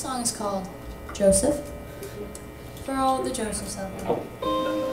song is called Joseph, for all the Josephs out there.